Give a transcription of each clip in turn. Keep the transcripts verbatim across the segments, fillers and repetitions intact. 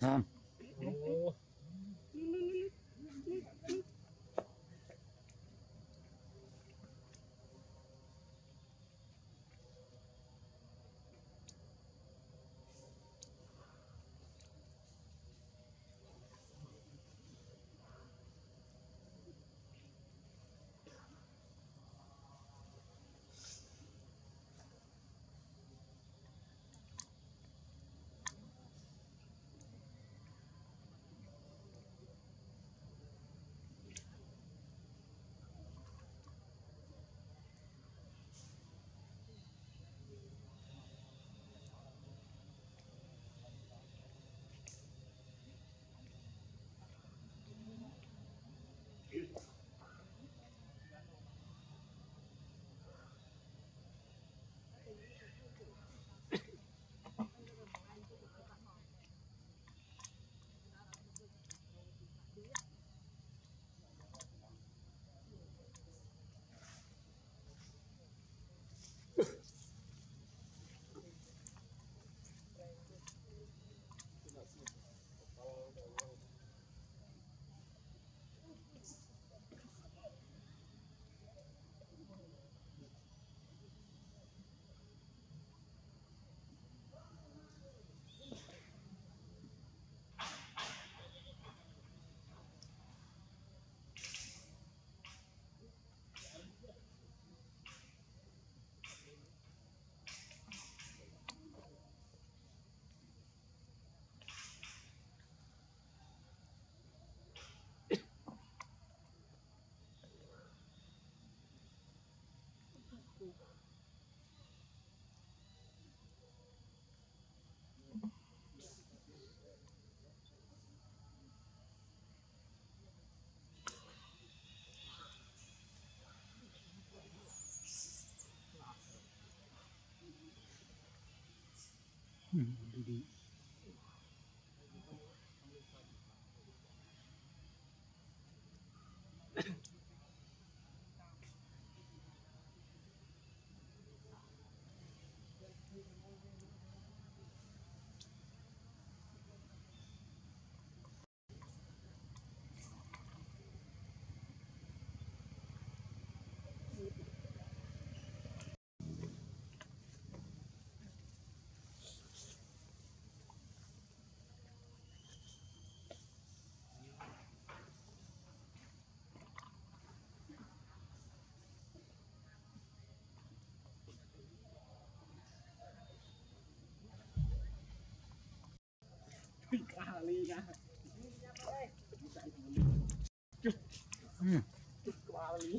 Hả? Ồ. Đi kali dah. Hmm. Kali.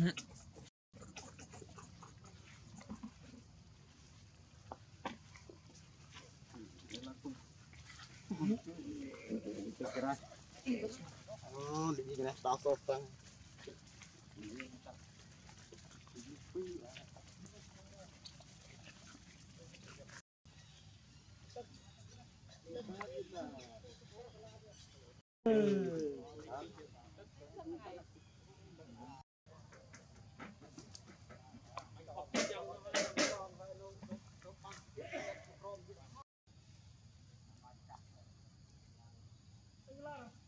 Oh, di sini tao sopang. Hãy subscribe